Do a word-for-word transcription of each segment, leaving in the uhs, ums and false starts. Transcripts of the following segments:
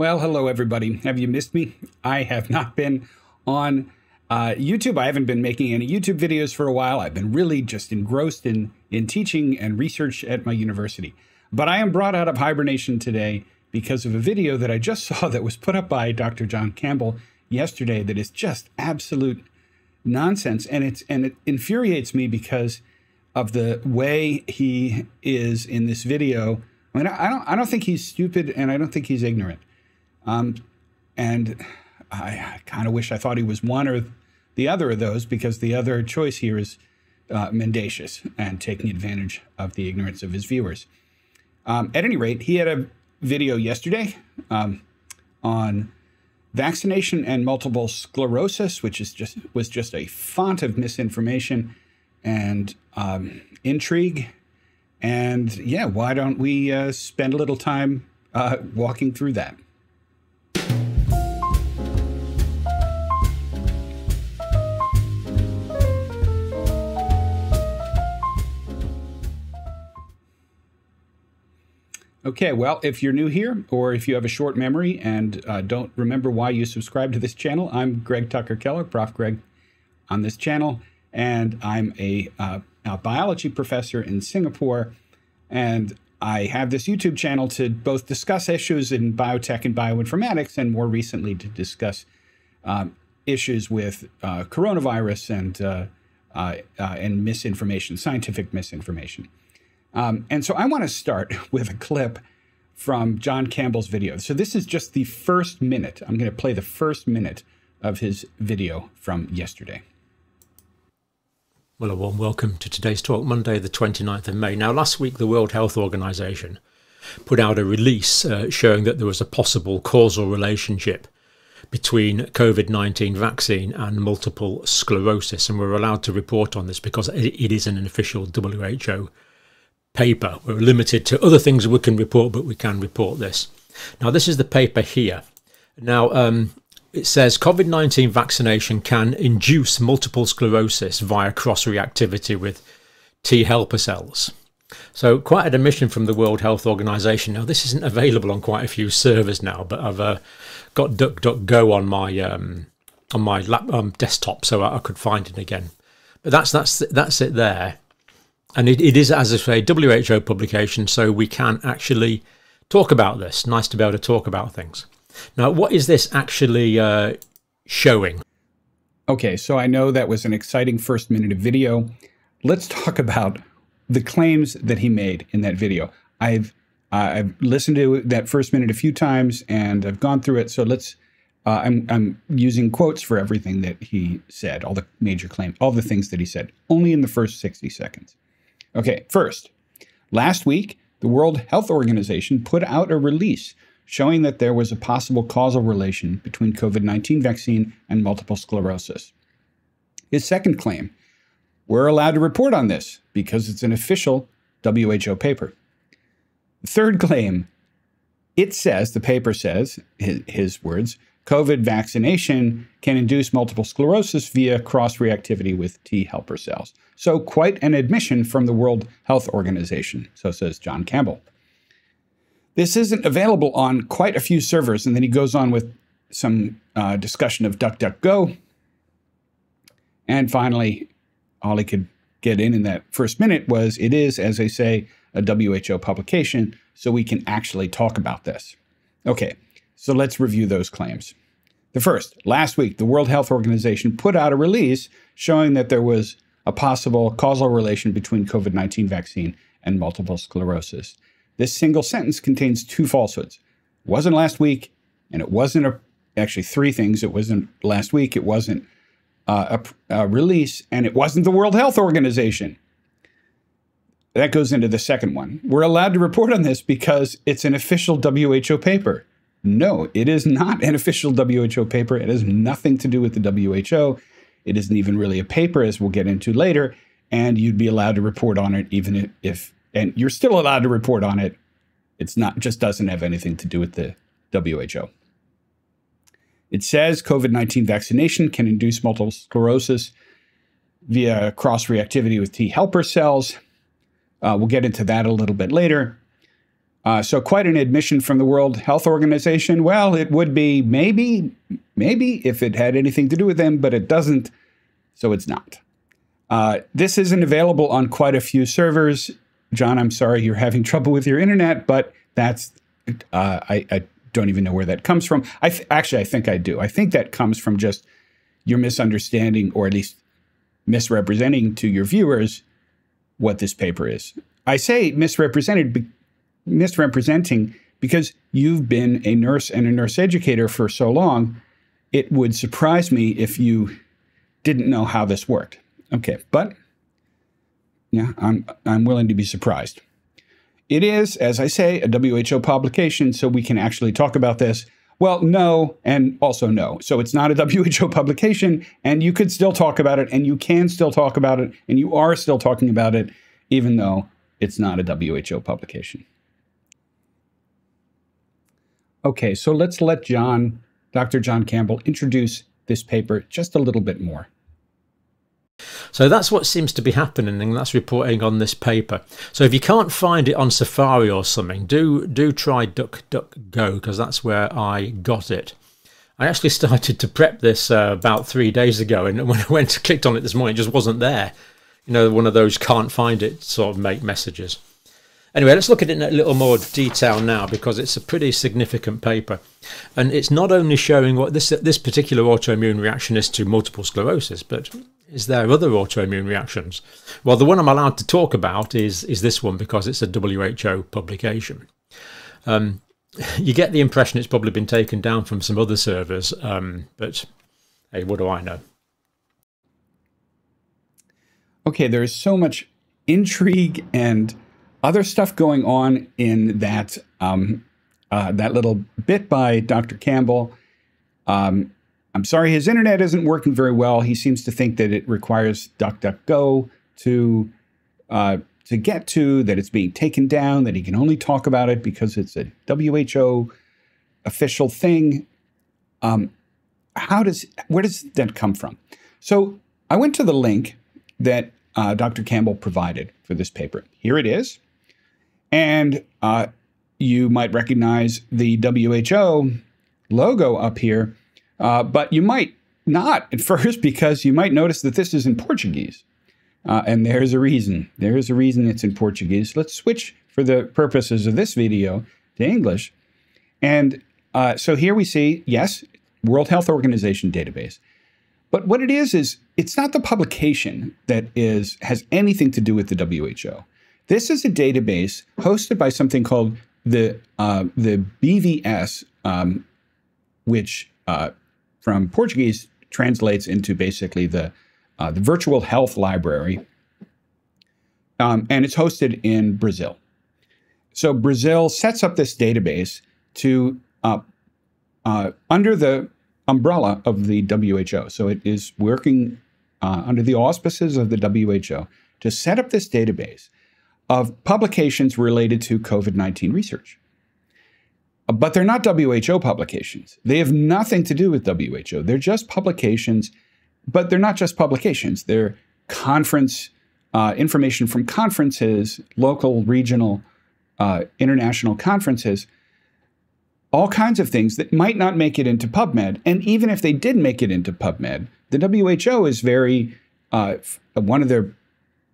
Well, hello, everybody. Have you missed me? I have not been on uh, YouTube. I haven't been making any YouTube videos for a while. I've been really just engrossed in, in teaching and research at my university. But I am brought out of hibernation today because of a video that I just saw that was put up by Doctor John Campbell yesterday that is just absolute nonsense. And, it's, and it infuriates me because of the way he is in this video. I mean, I don't, I don't think he's stupid, and I don't think he's ignorant. Um, and I, I kind of wish I thought he was one or the other of those, because the other choice here is uh, mendacious and taking advantage of the ignorance of his viewers. Um, at any rate, he had a video yesterday um, on vaccination and multiple sclerosis, which is just was just a font of misinformation and um, intrigue. And yeah, why don't we uh, spend a little time uh, walking through that? Okay, well, if you're new here, or if you have a short memory and uh, don't remember why you subscribe to this channel, I'm Greg Tucker-Keller, Professor Greg, on this channel, and I'm a, uh, a biology professor in Singapore, and I have this YouTube channel to both discuss issues in biotech and bioinformatics, and more recently to discuss um, issues with uh, coronavirus and, uh, uh, uh, and misinformation, scientific misinformation. Um, and so I want to start with a clip from John Campbell's video. So this is just the first minute. I'm going to play the first minute of his video from yesterday. Well, a warm welcome to today's talk, Monday, the twenty-ninth of May. Now, last week, the World Health Organization put out a release uh, showing that there was a possible causal relationship between COVID nineteen vaccine and multiple sclerosis. And we're allowed to report on this because it isn't an official W H O paper. We're limited to other things we can report, but we can report this. Now, this is the paper here. Now, um, it says COVID nineteen vaccination can induce multiple sclerosis via cross-reactivity with T helper cells. So quite an admission from the World Health Organization. Now, this isn't available on quite a few servers now, but I've uh, got DuckDuckGo on my um, on my lap, um, desktop, so I, I could find it again. But that's that's that's it there. And it, it is, as I say, W H O publication, so we can actually talk about this. Nice to be able to talk about things. Now, what is this actually uh, showing? Okay, so I know that was an exciting first minute of video. Let's talk about the claims that he made in that video. I've uh, I've listened to that first minute a few times, and I've gone through it. So let's. Uh, I'm I'm using quotes for everything that he said, all the major claims, all the things that he said, only in the first sixty seconds. Okay, first, last week, the World Health Organization put out a release showing that there was a possible causal relation between COVID nineteen vaccine and multiple sclerosis. His second claim, we're allowed to report on this because it's an official W H O paper. The third claim, it says, the paper says, his, his words, COVID vaccination can induce multiple sclerosis via cross-reactivity with T helper cells. So quite an admission from the World Health Organization, so says John Campbell. This isn't available on quite a few servers, and then he goes on with some uh, discussion of DuckDuckGo. And finally, all he could get in in that first minute was, it is, as I say, a W H O publication, so we can actually talk about this. Okay. So let's review those claims. The first, last week, the World Health Organization put out a release showing that there was a possible causal relation between COVID nineteen vaccine and multiple sclerosis. This single sentence contains two falsehoods. It wasn't last week, and it wasn't a, actually three things. It wasn't last week, it wasn't uh, a, a release, and it wasn't the World Health Organization. That goes into the second one. We're allowed to report on this because it's an official W H O paper. No, it is not an official W H O paper. It has nothing to do with the W H O. It isn't even really a paper, as we'll get into later, and you'd be allowed to report on it even if, if and you're still allowed to report on it. It's not, just doesn't have anything to do with the W H O. It says COVID nineteen vaccination can induce multiple sclerosis via cross-reactivity with T helper cells. Uh, we'll get into that a little bit later. Uh, so quite an admission from the World Health Organization. Well, it would be maybe, maybe if it had anything to do with them, but it doesn't, so it's not. Uh, this isn't available on quite a few servers. John, I'm sorry you're having trouble with your internet, but that's, uh, I, I don't even know where that comes from. I th actually, I think I do. I think that comes from just your misunderstanding, or at least misrepresenting to your viewers what this paper is. I say misrepresented because misrepresenting because you've been a nurse and a nurse educator for so long, it would surprise me if you didn't know how this worked. Okay, but yeah, I'm, I'm willing to be surprised. It is, as I say, a W H O publication, so we can actually talk about this. Well, no, and also no. So it's not a W H O publication, and you could still talk about it, and you can still talk about it, and you are still talking about it, even though it's not a W H O publication. Okay, so let's let John, Doctor John Campbell, introduce this paper just a little bit more. So that's what seems to be happening, and that's reporting on this paper. So if you can't find it on Safari or something, do do try DuckDuckGo, because that's where I got it. I actually started to prep this uh, about three days ago, and when I went to clicked on it this morning, it just wasn't there. You know, one of those can't find it sort of make messages. Anyway, let's look at it in a little more detail now, because it's a pretty significant paper. And it's not only showing what this, this particular autoimmune reaction is to multiple sclerosis, but is there other autoimmune reactions? Well, the one I'm allowed to talk about is, is this one, because it's a W H O publication. Um, you get the impression it's probably been taken down from some other servers, um, but hey, what do I know? Okay, there is so much intrigue and other stuff going on in that um, uh, that little bit by Doctor Campbell. Um, I'm sorry his internet isn't working very well. He seems to think that it requires DuckDuckGo to uh, to get to, that it's being taken down, that he can only talk about it because it's a W H O official thing. Um, how does where does that come from? So I went to the link that uh, Doctor Campbell provided for this paper. Here it is. And uh, you might recognize the W H O logo up here, uh, but you might not at first, because you might notice that this is in Portuguese. Uh, and there's a reason. There is a reason it's in Portuguese. Let's switch, for the purposes of this video, to English. And uh, so here we see, yes, World Health Organization database. But what it is, is it's not the publication that is has anything to do with the W H O. This is a database hosted by something called the uh, the B V S, um, which uh, from Portuguese translates into basically the uh, the Virtual Health Library, um, and it's hosted in Brazil. So Brazil sets up this database to uh, uh, under the umbrella of the W H O. So it is working uh, under the auspices of the W H O to set up this database of publications related to COVID nineteen research. But they're not W H O publications. They have nothing to do with W H O. They're just publications, but they're not just publications. They're conference, uh, information from conferences, local, regional, uh, international conferences, all kinds of things that might not make it into PubMed. And even if they did make it into PubMed, the W H O is very, uh, one of their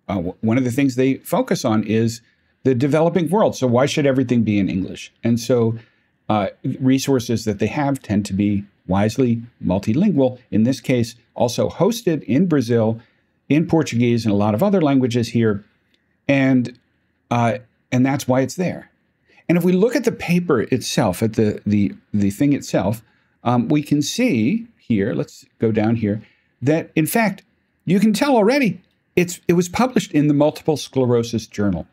Uh, one of the things they focus on is the developing world. So why should everything be in English? And so uh, resources that they have tend to be wisely multilingual. In this case, also hosted in Brazil, in Portuguese, and a lot of other languages here. And, uh, and that's why it's there. And if we look at the paper itself, at the, the, the thing itself, um, we can see here, let's go down here, that in fact, you can tell already, It's, it was published in the Multiple Sclerosis Journal.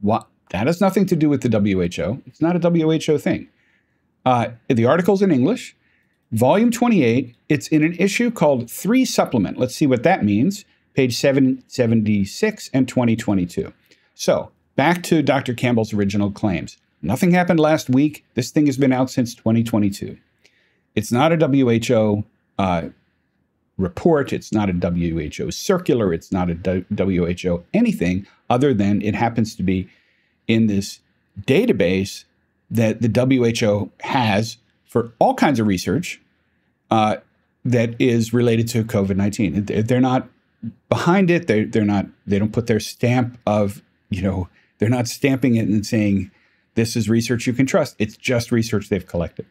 What? That has nothing to do with the W H O. It's not a W H O thing. Uh, the article's in English. Volume twenty-eight, it's in an issue called three Supplement. Let's see what that means. Page seven seventy-six and twenty twenty-two. So, back to Doctor Campbell's original claims. Nothing happened last week. This thing has been out since twenty twenty-two. It's not a W H O uh, report, it's not a W H O circular, it's not a W H O anything, other than it happens to be in this database that the W H O has for all kinds of research uh, that is related to COVID nineteen. They're not behind it. They they're not. They don't put their stamp of, you know, they're not stamping it and saying this is research you can trust. It's just research they've collected.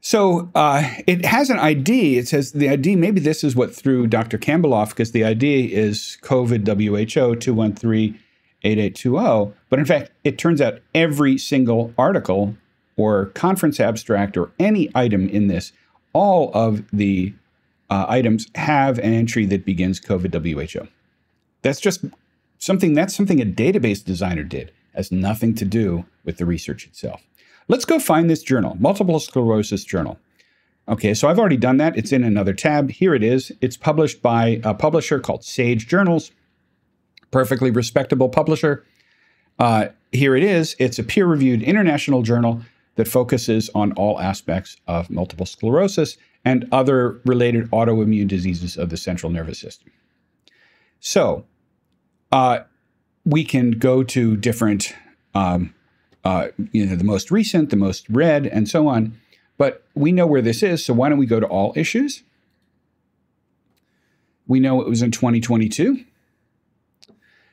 So uh, it has an I D. It says the I D, maybe this is what threw Doctor Campbell off, because the I D is COVID W H O two one three eight eight two zero. But in fact, it turns out every single article or conference abstract or any item in this, all of the uh, items have an entry that begins COVID W H O. That's just something, that's something a database designer did. It has nothing to do with the research itself. Let's go find this journal, Multiple Sclerosis Journal. Okay, so I've already done that. It's in another tab. Here it is. It's published by a publisher called Sage Journals, perfectly respectable publisher. Uh, here it is. It's a peer-reviewed international journal that focuses on all aspects of multiple sclerosis and other related autoimmune diseases of the central nervous system. So uh, we can go to different... Um, Uh, you know, the most recent, the most read, and so on. But we know where this is, so why don't we go to all issues? We know it was in twenty twenty-two.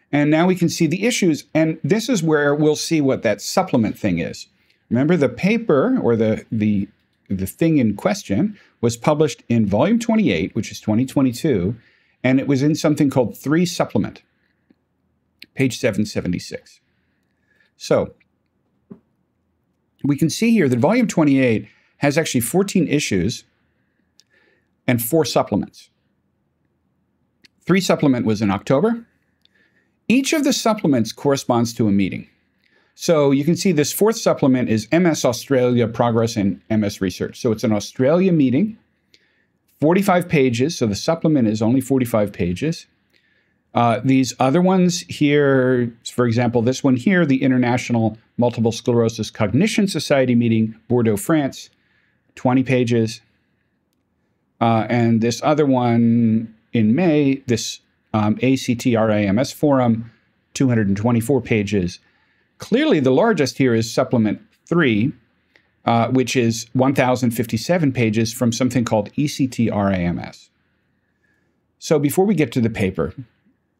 And now we can see the issues, and this is where we'll see what that supplement thing is. Remember, the paper, or the, the, the thing in question, was published in volume twenty-eight, which is twenty twenty-two, and it was in something called three Supplement, page seven seventy-six. So we can see here that volume twenty-eight has actually fourteen issues and four supplements. Three supplement was in October. Each of the supplements corresponds to a meeting. So you can see this fourth supplement is M S Australia Progress in M S Research. So it's an Australia meeting, forty-five pages. So the supplement is only forty-five pages. Uh, these other ones here, for example, this one here, the International Multiple Sclerosis Cognition Society meeting, Bordeaux, France, twenty pages. Uh, and this other one in May, this um, A C T R I M S forum, two hundred twenty-four pages. Clearly, the largest here is Supplement three, uh, which is one thousand fifty-seven pages from something called E C T R I M S. So before we get to the paper,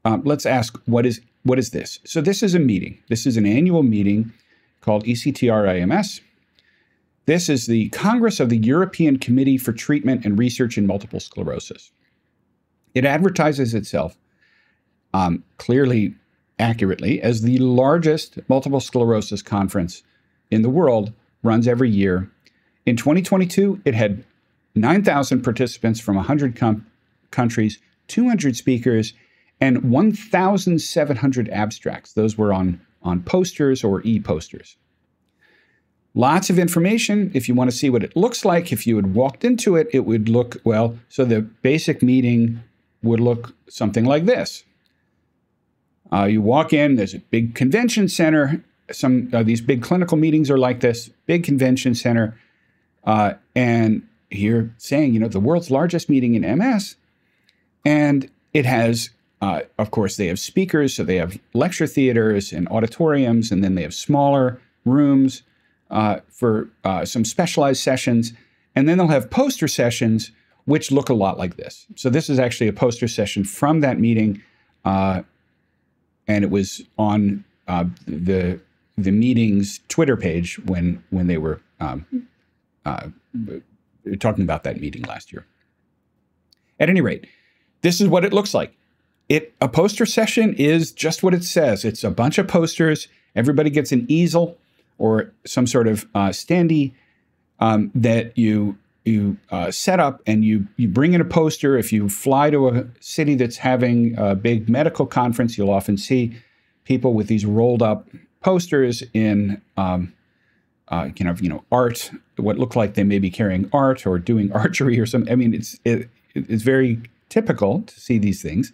Um, let's ask, what is, what is this? So this is a meeting. This is an annual meeting called E C T R I M S. This is the Congress of the European Committee for Treatment and Research in Multiple Sclerosis. It advertises itself, um, clearly, accurately, as the largest multiple sclerosis conference in the world, runs every year. In twenty twenty-two, it had nine thousand participants from one hundred countries, two hundred speakers, and one thousand seven hundred abstracts. Those were on, on posters or e-posters. Lots of information. If you want to see what it looks like, if you had walked into it, it would look, well, so the basic meeting would look something like this. Uh, you walk in, there's a big convention center. Some of uh, these big clinical meetings are like this, big convention center. Uh, and here saying, you know, the world's largest meeting in M S. And it has... Uh, of course, they have speakers, so they have lecture theaters and auditoriums, and then they have smaller rooms uh, for uh, some specialized sessions. And then they'll have poster sessions, which look a lot like this. So this is actually a poster session from that meeting, uh, and it was on uh, the the meeting's Twitter page when, when they were um, uh, talking about that meeting last year. At any rate, this is what it looks like. It, a poster session is just what it says. It's a bunch of posters. Everybody gets an easel or some sort of uh, standee um, that you you uh, set up, and you you bring in a poster. If you fly to a city that's having a big medical conference, you'll often see people with these rolled up posters in um, uh, you know you know art. What look like they may be carrying art or doing archery or something. I mean, it's it, it's very typical to see these things.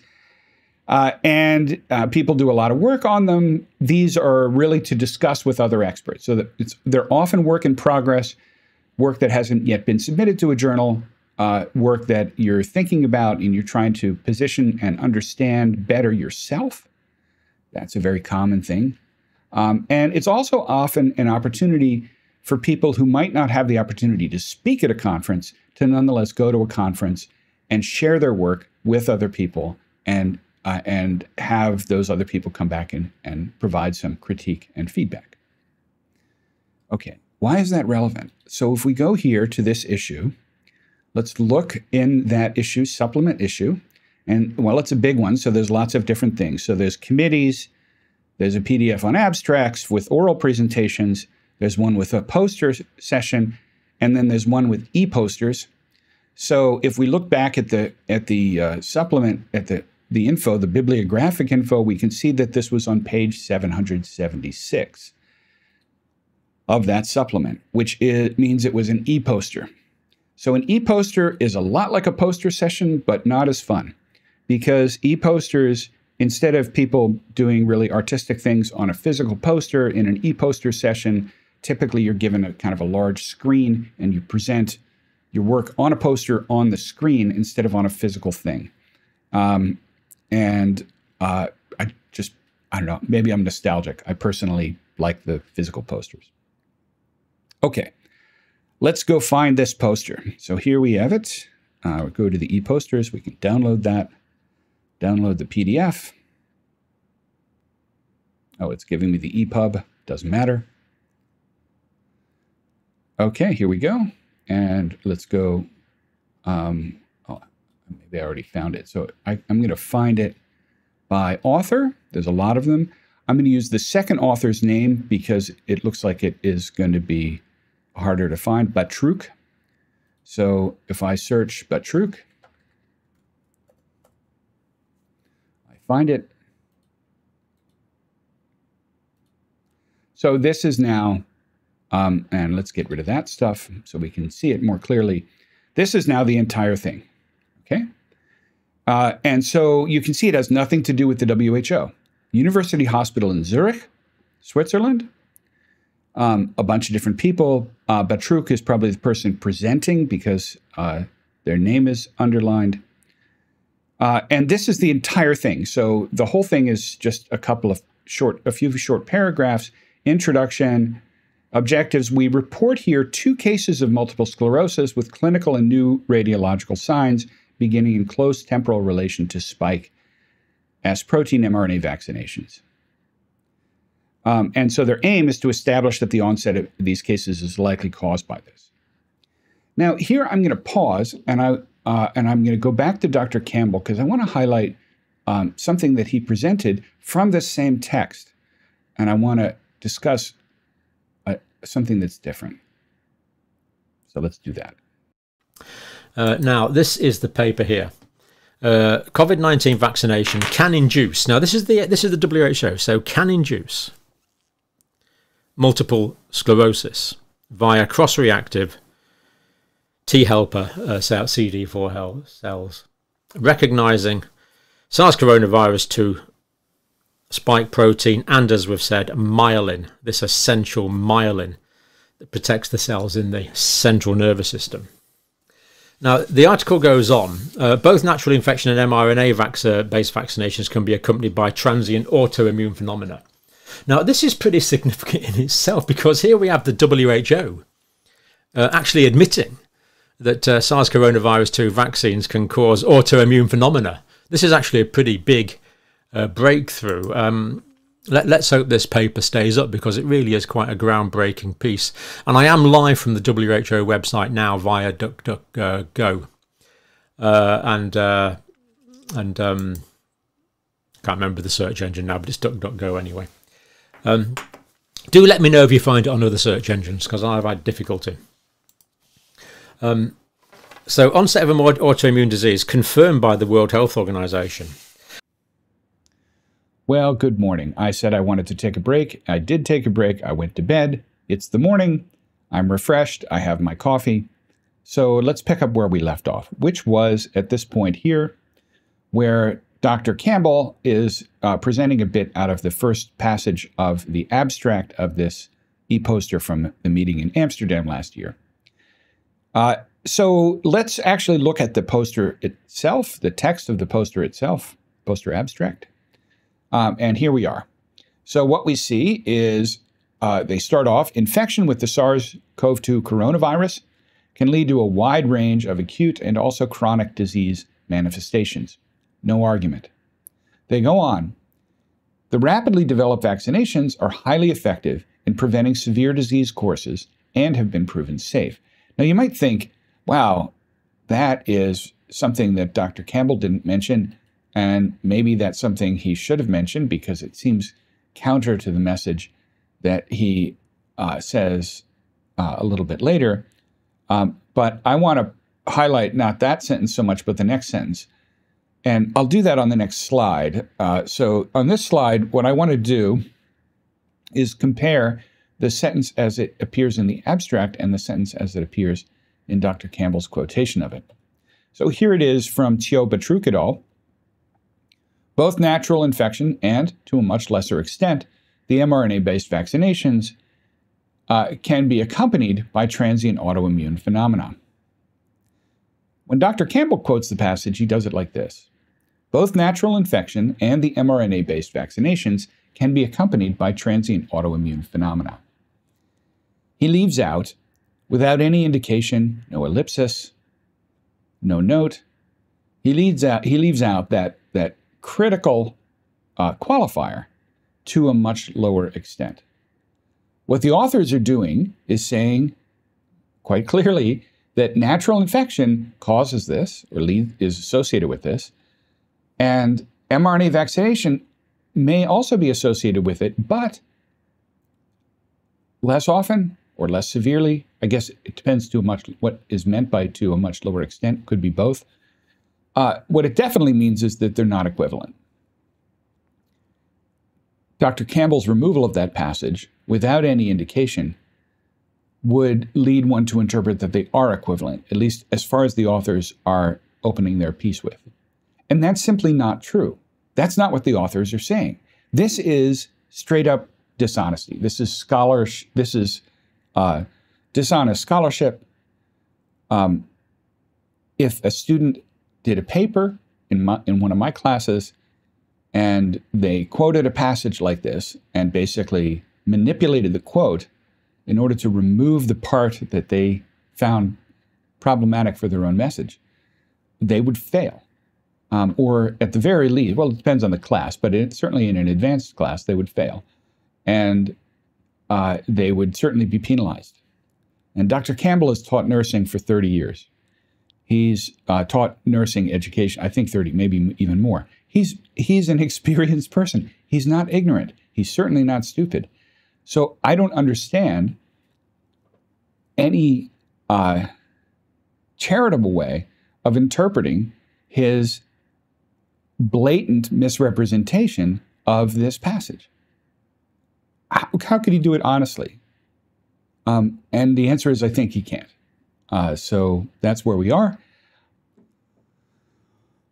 Uh, and uh, people do a lot of work on them. These are really to discuss with other experts. So that it's, they're often work in progress, work that hasn't yet been submitted to a journal, uh, work that you're thinking about and you're trying to position and understand better yourself. That's a very common thing. Um, and it's also often an opportunity for people who might not have the opportunity to speak at a conference to nonetheless go to a conference and share their work with other people, and uh, and have those other people come back and, and provide some critique and feedback. Okay, why is that relevant? So if we go here to this issue, let's look in that issue, supplement issue, and well, it's a big one, so there's lots of different things. So there's committees, there's a P D F on abstracts with oral presentations, there's one with a poster session, and then there's one with e-posters. So if we look back at the at the uh, supplement, at the, the info, the bibliographic info, we can see that this was on page seven hundred seventy-six of that supplement, which is, means it was an e-poster. So an e-poster is a lot like a poster session, but not as fun, because e-posters, instead of people doing really artistic things on a physical poster, in an e-poster session, typically you're given a kind of a large screen and you present your work on a poster on the screen instead of on a physical thing. Um, and uh, I just, I don't know, maybe I'm nostalgic. I personally like the physical posters. Okay, let's go find this poster. So here we have it. Uh, we'll go to the e-posters. We can download that, download the P D F. Oh, it's giving me the E P U B, doesn't matter. Okay, here we go. And let's go, um, oh, maybe I already found it. So I, I'm gonna find it by author. There's a lot of them. I'm gonna use the second author's name because it looks like it is gonna be harder to find, Batruk. So if I search Batruk, I find it. So this is now, Um, and let's get rid of that stuff so we can see it more clearly. This is now the entire thing, okay? Uh, and so you can see it has nothing to do with the W H O. University Hospital in Zurich, Switzerland. Um, a bunch of different people. Uh, Batruk is probably the person presenting because uh, their name is underlined. Uh, and this is the entire thing. So the whole thing is just a couple of short, a few short paragraphs, introduction, objectives. We report here two cases of multiple sclerosis with clinical and new radiological signs beginning in close temporal relation to spike S protein mRNA vaccinations. Um, and so their aim is to establish that the onset of these cases is likely caused by this. Now here I'm going to pause and, I, uh, and I'm going to go back to Doctor Campbell because I want to highlight um, something that he presented from the same text. And I want to discuss something that's different. So let's do that. Uh, now, this is the paper here. Uh, COVID nineteen vaccination can induce. Now, this is the this is the W H O. So, can induce multiple sclerosis via cross-reactive T helper uh, C D four cells, recognizing SARS coronavirus two. Spike protein, and as we've said, myelin, this essential myelin that protects the cells in the central nervous system. Now, the article goes on. Uh, both natural infection and mRNA-based vaccinations can be accompanied by transient autoimmune phenomena. Now, this is pretty significant in itself because here we have the W H O uh, actually admitting that uh, SARS coronavirus two vaccines can cause autoimmune phenomena. This is actually a pretty big Uh, breakthrough. Um, let, let's hope this paper stays up because it really is quite a groundbreaking piece. And I am live from the W H O website now via DuckDuckGo. Uh, uh, and uh, and um, can't remember the search engine now, but it's DuckDuckGo anyway. Um, do let me know if you find it on other search engines because I've had difficulty. Um, so onset of an autoimmune disease confirmed by the World Health Organization. Well, good morning. I said I wanted to take a break. I did take a break. I went to bed. It's the morning. I'm refreshed. I have my coffee. So let's pick up where we left off, which was at this point here, where Doctor Campbell is uh, presenting a bit out of the first passage of the abstract of this e-poster from the meeting in Amsterdam last year. Uh, so let's actually look at the poster itself, the text of the poster itself, poster abstract. Um, and here we are. So what we see is uh, they start off, infection with the SARS CoV two coronavirus can lead to a wide range of acute and also chronic disease manifestations. No argument. They go on. The rapidly developed vaccinations are highly effective in preventing severe disease courses and have been proven safe. Now, you might think, wow, that is something that Doctor Campbell didn't mention, and maybe that's something he should have mentioned because it seems counter to the message that he uh, says uh, a little bit later. Um, but I want to highlight not that sentence so much, but the next sentence. And I'll do that on the next slide. Uh, so on this slide, what I want to do is compare the sentence as it appears in the abstract and the sentence as it appears in Doctor Campbell's quotation of it. So here it is from Batruk et al. Both natural infection and, to a much lesser extent, the mRNA-based vaccinations uh, can be accompanied by transient autoimmune phenomena. When Doctor Campbell quotes the passage, he does it like this. Both natural infection and the mRNA-based vaccinations can be accompanied by transient autoimmune phenomena. He leaves out, without any indication, no ellipsis, no note, he, leads out, he leaves out that, that critical uh, qualifier to a much lower extent. What the authors are doing is saying quite clearly that natural infection causes this or lead, is associated with this, and mRNA vaccination may also be associated with it, but less often or less severely. I guess it depends to a much, what is meant by to a much lower extent, could be both. Uh, what it definitely means is that they're not equivalent. Doctor Campbell's removal of that passage, without any indication, would lead one to interpret that they are equivalent, at least as far as the authors are opening their piece with. And that's simply not true. That's not what the authors are saying. This is straight up dishonesty. This is scholarship. This is uh, dishonest scholarship. Um, if a student did a paper in, my, in one of my classes and they quoted a passage like this and basically manipulated the quote in order to remove the part that they found problematic for their own message, they would fail. Um, or at the very least, well, it depends on the class, but it, certainly in an advanced class, they would fail. And uh, they would certainly be penalized. And Doctor Campbell has taught nursing for thirty years. He's uh, taught nursing education, I think thirty, maybe even more. He's, he's an experienced person. He's not ignorant. He's certainly not stupid. So I don't understand any uh, charitable way of interpreting his blatant misrepresentation of this passage. How, how could he do it honestly? Um, and the answer is, I think he can't. Uh, so that's where we are.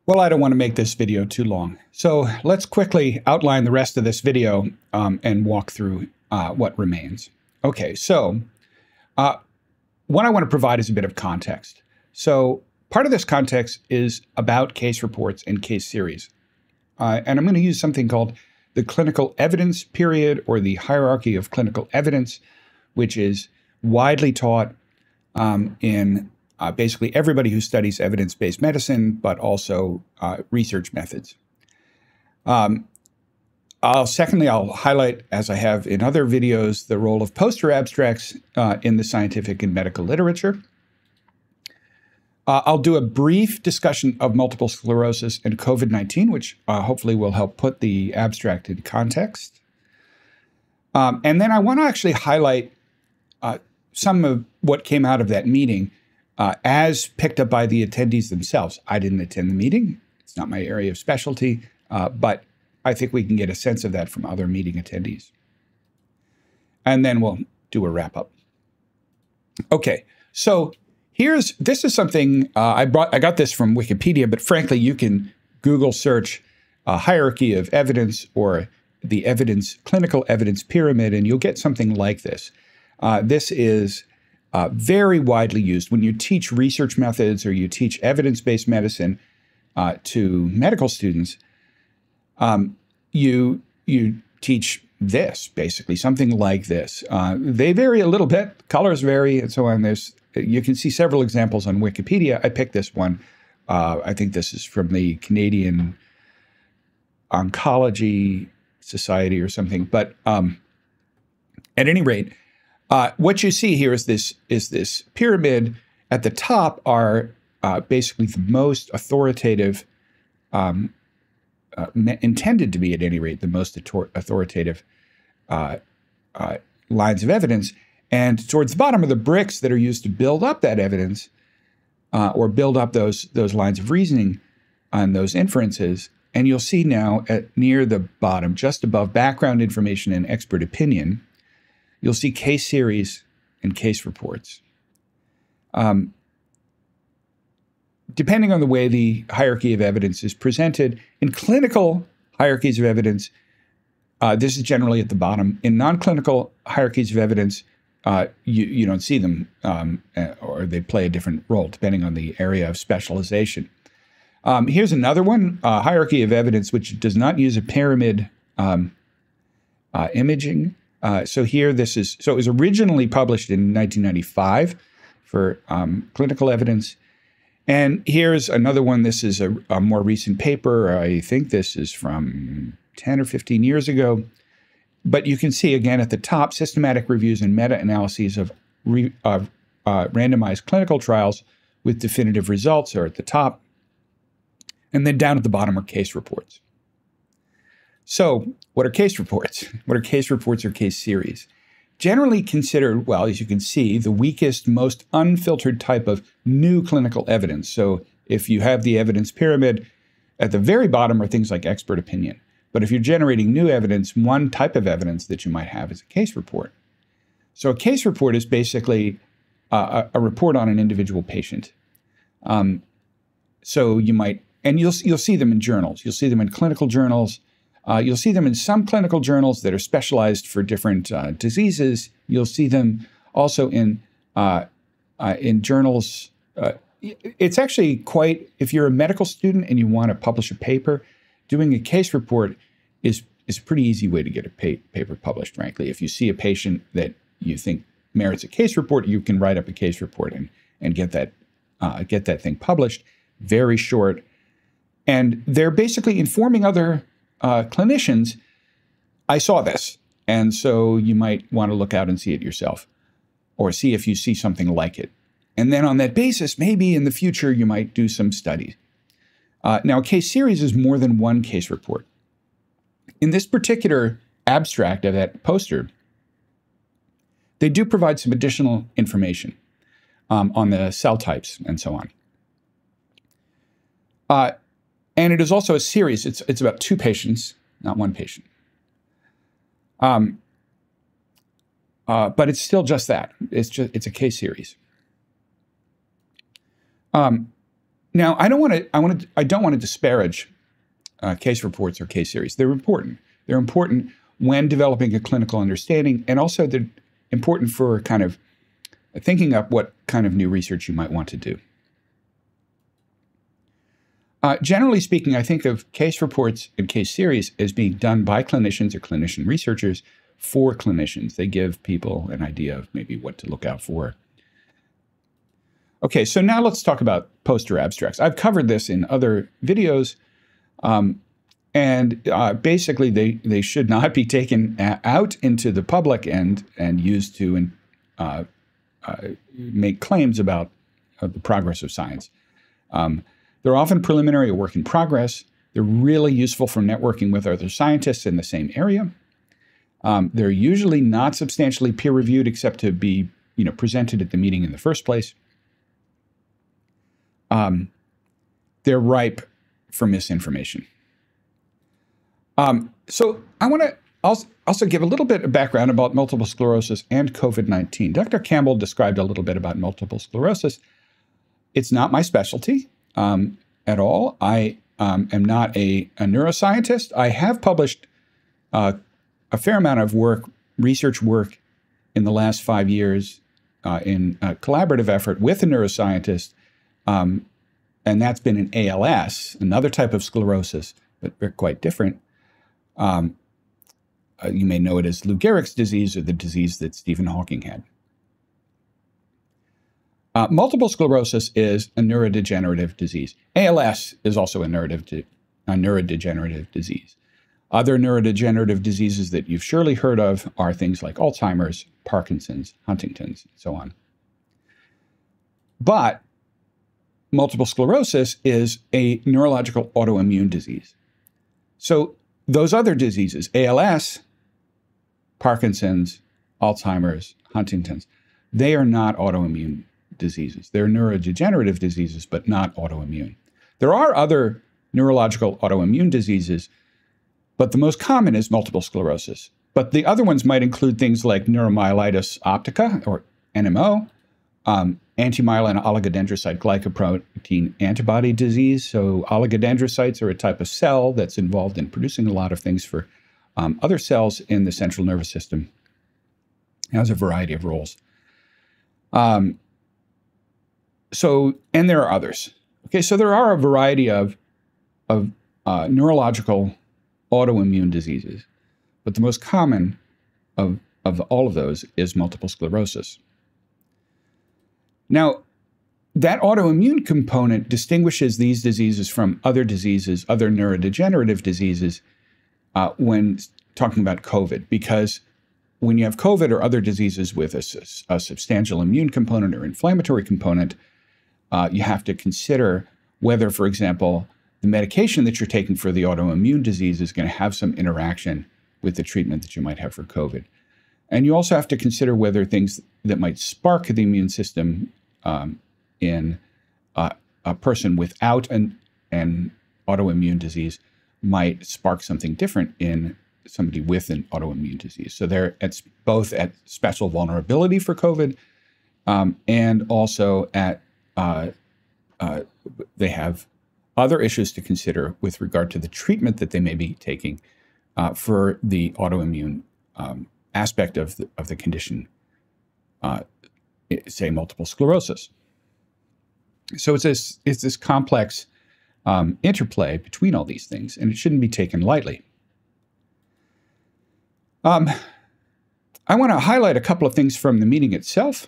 Well, I don't want to make this video too long. So let's quickly outline the rest of this video um, and walk through uh, what remains. Okay, so uh, what I want to provide is a bit of context. So part of this context is about case reports and case series. Uh, and I'm going to use something called the clinical evidence period, or the hierarchy of clinical evidence, which is widely taught Um, in uh, basically everybody who studies evidence-based medicine, but also uh, research methods. Um, I'll, secondly, I'll highlight, as I have in other videos, the role of poster abstracts uh, in the scientific and medical literature. Uh, I'll do a brief discussion of multiple sclerosis and COVID nineteen, which uh, hopefully will help put the abstract in context. Um, and then I want to actually highlight uh, some of what came out of that meeting uh, as picked up by the attendees themselves. I didn't attend the meeting. It's not my area of specialty, uh, but I think we can get a sense of that from other meeting attendees. And then we'll do a wrap up. Okay, so here's, this is something, uh, I brought, I got this from Wikipedia, but frankly, you can Google search a hierarchy of evidence or the evidence, clinical evidence pyramid, and you'll get something like this. Uh, this is Uh, very widely used. When you teach research methods or you teach evidence-based medicine uh, to medical students, um, you, you teach this, basically, something like this. Uh, they vary a little bit, colors vary and so on. There's, you can see several examples on Wikipedia. I picked this one. Uh, I think this is from the Canadian Oncology Society or something. But um, at any rate, uh, what you see here is this, is this pyramid. At the top are uh, basically the most authoritative um Uh, intended to be, at any rate, the most authoritative uh, uh, lines of evidence. And towards the bottom are the bricks that are used to build up that evidence uh, or build up those, those lines of reasoning on those inferences. And you'll see now at near the bottom, just above background information and expert opinion, you'll see case series and case reports. Um, Depending on the way the hierarchy of evidence is presented, in clinical hierarchies of evidence, uh, this is generally at the bottom. In non-clinical hierarchies of evidence, uh, you, you don't see them, um, or they play a different role depending on the area of specialization. Um, here's another one, uh, hierarchy of evidence, which does not use a pyramid um, uh, imaging. Uh, so here this is, so it was originally published in nineteen ninety-five for um, clinical evidence. And here's another one. This is a, a more recent paper. I think this is from ten or fifteen years ago. But you can see, again, at the top, systematic reviews and meta-analyses of, re, of uh, randomized clinical trials with definitive results are at the top. And then down at the bottom are case reports. So what are case reports? What are case reports or case series? Generally considered, well, as you can see, the weakest, most unfiltered type of new clinical evidence. So if you have the evidence pyramid, at the very bottom are things like expert opinion. But if you're generating new evidence, one type of evidence that you might have is a case report. So a case report is basically a, a report on an individual patient. Um, so you might, and you'll, you'll see them in journals. You'll see them in clinical journals. Uh, you'll see them in some clinical journals that are specialized for different uh, diseases. You'll see them also in uh, uh, in journals. Uh, it's actually quite, if you're a medical student and you want to publish a paper, doing a case report is, is a pretty easy way to get a pa paper published, frankly. If you see a patient that you think merits a case report, you can write up a case report and, and get that, uh, get that thing published. Very short. And they're basically informing other Uh, clinicians, I saw this, and so you might want to look out and see it yourself, or see if you see something like it. And then on that basis, maybe in the future, you might do some studies. Uh, now, a case series is more than one case report. In this particular abstract of that poster, they do provide some additional information um, on the cell types and so on. Uh, And it is also a series. It's, it's about two patients, not one patient. Um, uh, but it's still just that. It's, just, it's a case series. Um, now, I don't want to, I want to, I don't want to disparage uh, case reports or case series. They're important. They're important when developing a clinical understanding, and also they're important for kind of thinking up what kind of new research you might want to do. Uh, generally speaking, I think of case reports and case series as being done by clinicians or clinician researchers for clinicians. They give people an idea of maybe what to look out for. Okay, so now let's talk about poster abstracts. I've covered this in other videos, um, and uh, basically they, they should not be taken out into the public and, and used to uh, uh, make claims about uh, the progress of science. Um, They're often preliminary or work in progress. They're really useful for networking with other scientists in the same area. Um, they're usually not substantially peer-reviewed except to be, you know, presented at the meeting in the first place. Um, they're ripe for misinformation. Um, so I want to also give a little bit of background about multiple sclerosis and COVID nineteen. Doctor Campbell described a little bit about multiple sclerosis. It's not my specialty. Um, at all. I um, am not a, a neuroscientist. I have published uh, a fair amount of work, research work, in the last five years uh, in a collaborative effort with a neuroscientist, um, and that's been in A L S, another type of sclerosis, but quite different. Um, uh, you may know it as Lou Gehrig's disease, or the disease that Stephen Hawking had. Uh, multiple sclerosis is a neurodegenerative disease. A L S is also a neurodegenerative, a neurodegenerative disease. Other neurodegenerative diseases that you've surely heard of are things like Alzheimer's, Parkinson's, Huntington's, and so on. But multiple sclerosis is a neurological autoimmune disease. So those other diseases, A L S, Parkinson's, Alzheimer's, Huntington's, they are not autoimmune diseases. They're neurodegenerative diseases, but not autoimmune. There are other neurological autoimmune diseases, but the most common is multiple sclerosis. But the other ones might include things like neuromyelitis optica, or N M O, um, anti-myelin oligodendrocyte glycoprotein antibody disease. So oligodendrocytes are a type of cell that's involved in producing a lot of things for um, other cells in the central nervous system. It has a variety of roles. Um, so, and there are others. Okay, so there are a variety of, of uh, neurological autoimmune diseases, but the most common of, of all of those is multiple sclerosis. Now, that autoimmune component distinguishes these diseases from other diseases, other neurodegenerative diseases, uh, when talking about COVID, because when you have COVID or other diseases with a, a substantial immune component or inflammatory component, uh, you have to consider whether, for example, the medication that you're taking for the autoimmune disease is going to have some interaction with the treatment that you might have for COVID. And you also have to consider whether things that might spark the immune system um, in uh, a person without an, an autoimmune disease might spark something different in somebody with an autoimmune disease. So they're at, both at special vulnerability for COVID um, and also at uh, uh, they have other issues to consider with regard to the treatment that they may be taking uh, for the autoimmune um, aspect of the, of the condition, uh, say multiple sclerosis. So it's this, it's this complex um, interplay between all these things, and it shouldn't be taken lightly. Um, I want to highlight a couple of things from the meeting itself.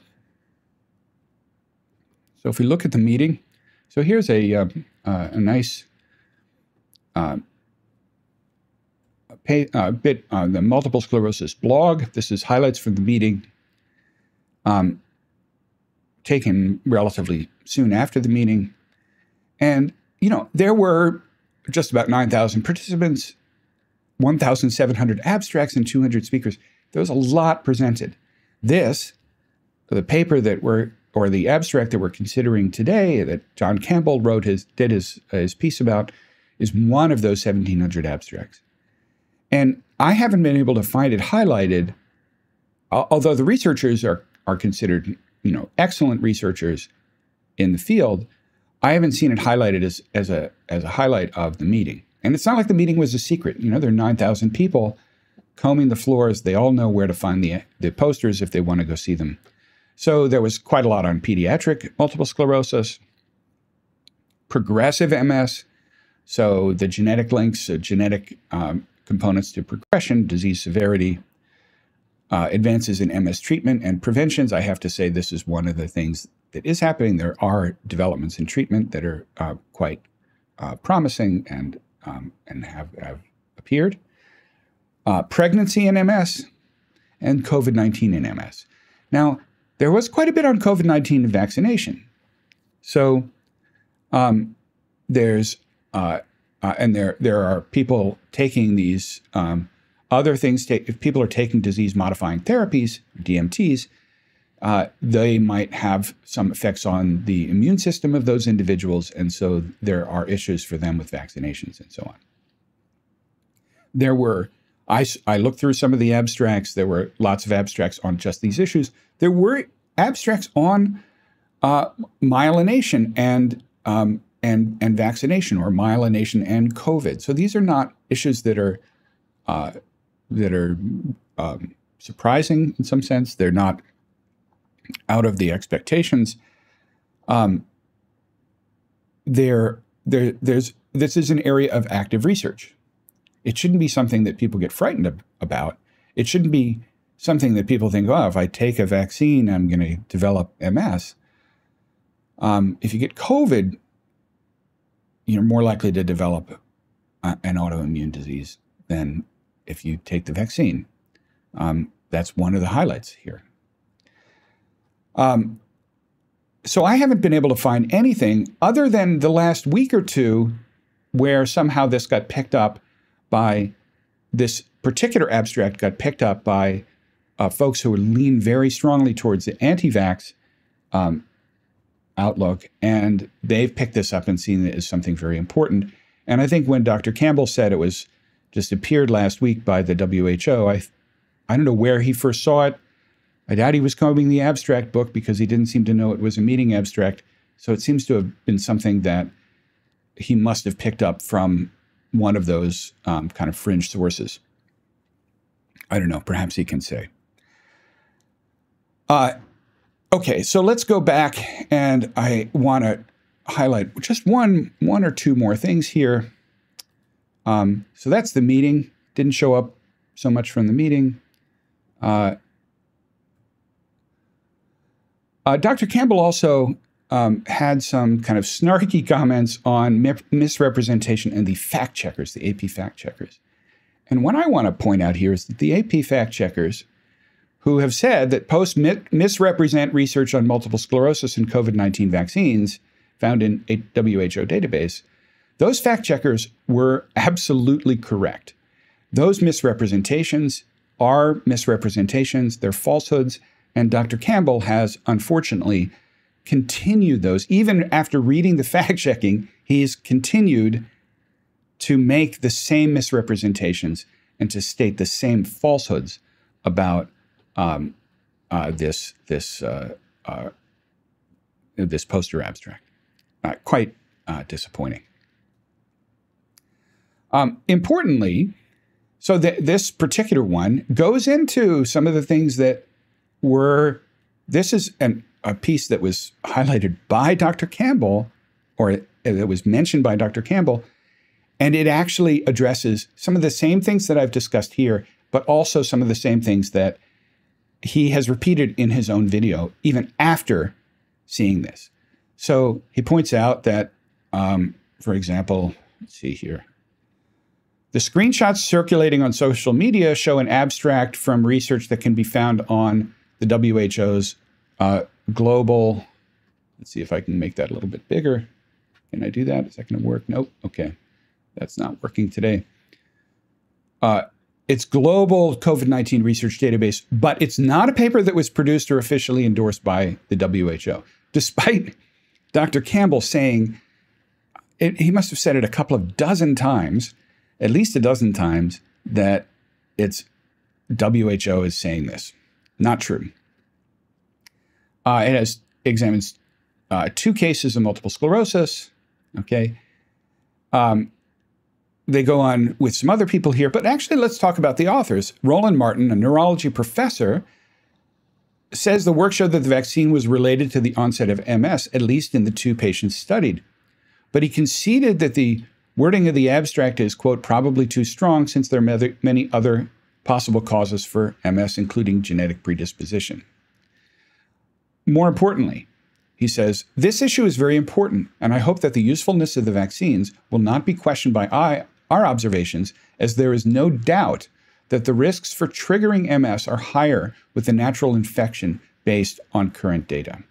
So if we look at the meeting, so here's a, uh, uh, a nice uh, Pay, uh, bit on the multiple sclerosis blog. This is highlights from the meeting um, taken relatively soon after the meeting. And, you know, there were just about nine thousand participants, one thousand seven hundred abstracts, and two hundred speakers. There was a lot presented. This, the paper that we're, or the abstract that we're considering today that John Campbell wrote his, did his, uh, his piece about, is one of those seventeen hundred abstracts. And I haven't been able to find it highlighted, although the researchers are, are considered, you know, excellent researchers in the field. I haven't seen it highlighted as, as, a, as a highlight of the meeting. And it's not like the meeting was a secret. You know, there are nine thousand people combing the floors. They all know where to find the, the posters if they want to go see them. So there was quite a lot on pediatric multiple sclerosis, progressive M S, so the genetic links, uh, genetic... Um, components to progression, disease severity, uh, advances in M S treatment and preventions. I have to say this is one of the things that is happening. There are developments in treatment that are uh, quite uh, promising and, um, and have, have appeared. Uh, pregnancy in M S and COVID nineteen in M S. Now, there was quite a bit on COVID nineteen vaccination. So um, there's... Uh, Uh, and there, there are people taking these um, other things. If people are taking disease-modifying therapies, D M Ts, uh, they might have some effects on the immune system of those individuals, and so there are issues for them with vaccinations and so on. There were, I, I looked through some of the abstracts. There were lots of abstracts on just these issues. There were abstracts on uh, myelination and um, And, and vaccination, or myelination and COVID. So these are not issues that are uh, that are um, surprising in some sense. They're not out of the expectations. Um, there, there, there's this is an area of active research. It shouldn't be something that people get frightened about. It shouldn't be something that people think, oh, if I take a vaccine, I'm going to develop M S. Um, if you get COVID, you're more likely to develop a, an autoimmune disease than if you take the vaccine. Um, that's one of the highlights here. Um, so I haven't been able to find anything other than the last week or two where somehow this got picked up by, this particular abstract got picked up by uh, folks who lean very strongly towards the anti-vax um, outlook, and they've picked this up and seen it as something very important. And I think when Doctor Campbell said it was just appeared last week by the W H O, I, I don't know where he first saw it. I doubt he was combing the abstract book because he didn't seem to know it was a meeting abstract. So it seems to have been something that he must have picked up from one of those um, kind of fringe sources. I don't know, perhaps he can say. Uh, okay, so let's go back, and I want to highlight just one, one or two more things here. Um, so that's the meeting. Didn't show up so much from the meeting. Uh, uh, Doctor Campbell also Um, had some kind of snarky comments on misrepresentation and the fact checkers, the A P fact checkers. And what I want to point out here is that the A P fact checkers, who have said that posts misrepresent research on multiple sclerosis and COVID nineteen vaccines found in a W H O database, those fact checkers were absolutely correct. Those misrepresentations are misrepresentations, they're falsehoods, and Doctor Campbell has, unfortunately, continued those. Even after reading the fact-checking, he's continued to make the same misrepresentations and to state the same falsehoods about um, uh, this this uh, uh, this poster abstract. Uh, quite uh, disappointing. Um, importantly, so th this particular one goes into some of the things that were. This is an a piece that was highlighted by Doctor Campbell, or that was mentioned by Doctor Campbell, and it actually addresses some of the same things that I've discussed here, but also some of the same things that he has repeated in his own video, even after seeing this. So he points out that, um, for example, let's see here, the screenshots circulating on social media show an abstract from research that can be found on the W H O's uh, global, let's see if I can make that a little bit bigger. Can I do that? Is that going to work? Nope. Okay. That's not working today. Uh, it's global COVID nineteen research database, but it's not a paper that was produced or officially endorsed by the W H O. Despite Doctor Campbell saying, it, he must have said it a couple of dozen times, at least a dozen times, that it's W H O is saying this. Not true. Uh, it has examined uh, two cases of multiple sclerosis, okay? Um, they go on with some other people here, but actually let's talk about the authors. Roland Martin, a neurology professor, says the work showed that the vaccine was related to the onset of M S, at least in the two patients studied. But he conceded that the wording of the abstract is, quote, probably too strong since there are many other possible causes for M S, including genetic predisposition. More importantly, he says, this issue is very important, and I hope that the usefulness of the vaccines will not be questioned by I, our observations, as there is no doubt that the risks for triggering M S are higher with the natural infection based on current data.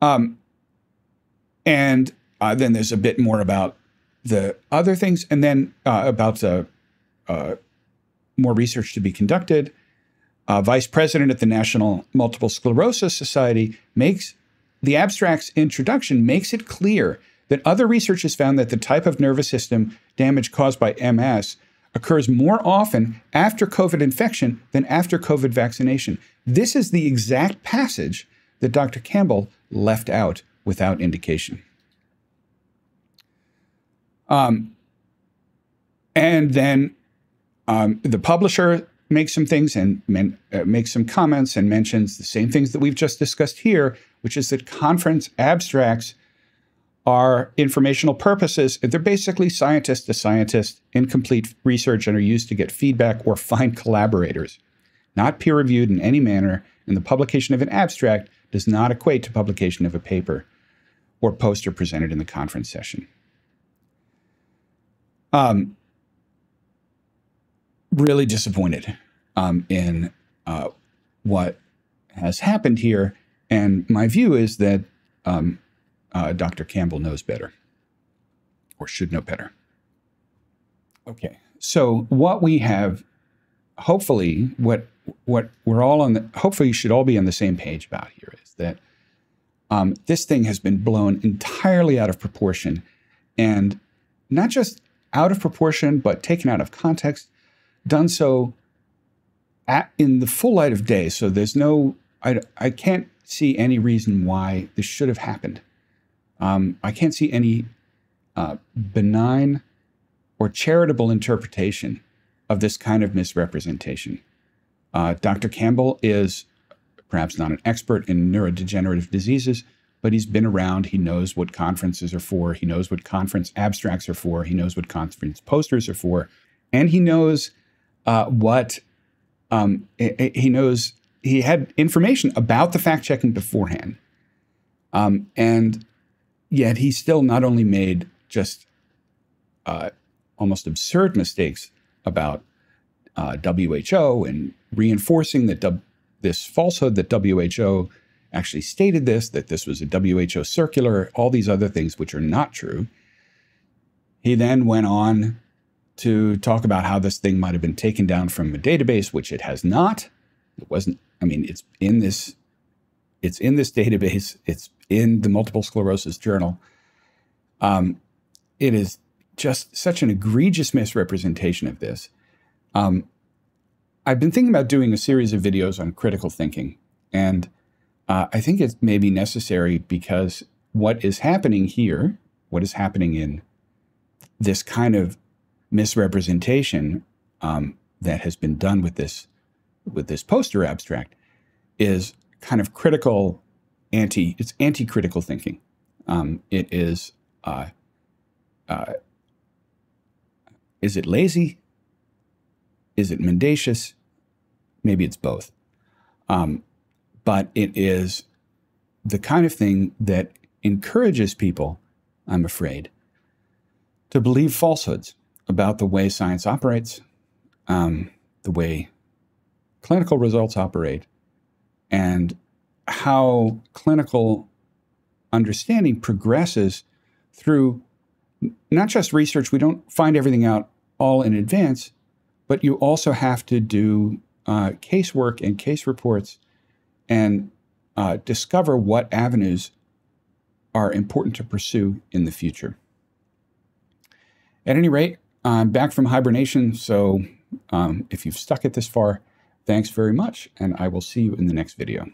Um, and uh, then there's a bit more about the other things, and then uh, about uh, uh, more research to be conducted. Uh, Vice President at the National Multiple Sclerosis Society makes the abstract's introduction makes it clear that other research has found that the type of nervous system damage caused by M S occurs more often after COVID infection than after COVID vaccination. This is the exact passage that Doctor Campbell left out without indication. Um, and then um, the publisher make some things and men, uh, make some comments and mentions the same things that we've just discussed here, which is that conference abstracts are informational purposes. They're basically scientist to scientist, incomplete research, and are used to get feedback or find collaborators. Not peer-reviewed in any manner, and the publication of an abstract does not equate to publication of a paper or poster presented in the conference session. Um, really disappointed um, in uh, what has happened here, and my view is that um, uh, Doctor Campbell knows better, or should know better. Okay, so what we have, hopefully, what what we're all on the, hopefully you should all be on the same page about here is that um, this thing has been blown entirely out of proportion, and not just out of proportion, but taken out of context, done so at, in the full light of day. So there's no, I, I can't see any reason why this should have happened. Um, I can't see any uh, benign or charitable interpretation of this kind of misrepresentation. Uh, Doctor Campbell is perhaps not an expert in neurodegenerative diseases, but he's been around. He knows what conferences are for. He knows what conference abstracts are for. He knows what conference posters are for. And he knows uh, what, um, he knows, he had information about the fact checking beforehand. Um, and yet he still not only made just uh, almost absurd mistakes about uh, W H O and reinforcing that this falsehood that W H O actually stated this, that this was a W H O circular, all these other things which are not true. He then went on to talk about how this thing might have been taken down from a database, which it has not. It wasn't, I mean, it's in this, it's in this database, it's in the Multiple Sclerosis Journal. Um, it is just such an egregious misrepresentation of this. Um, I've been thinking about doing a series of videos on critical thinking, and Uh, I think it may be necessary because what is happening here, what is happening in this kind of misrepresentation um, that has been done with this, with this poster abstract, is kind of critical anti, it's anti-critical thinking. Um, it is, uh, uh, is it lazy? Is it mendacious? Maybe it's both. Um, But it is the kind of thing that encourages people, I'm afraid, to believe falsehoods about the way science operates, um, the way clinical results operate, and how clinical understanding progresses through not just research. We don't find everything out all in advance, but you also have to do uh, casework and case reports and uh, discover what avenues are important to pursue in the future. At any rate, I'm back from hibernation, so um, if you've stuck it this far, thanks very much, and I will see you in the next video.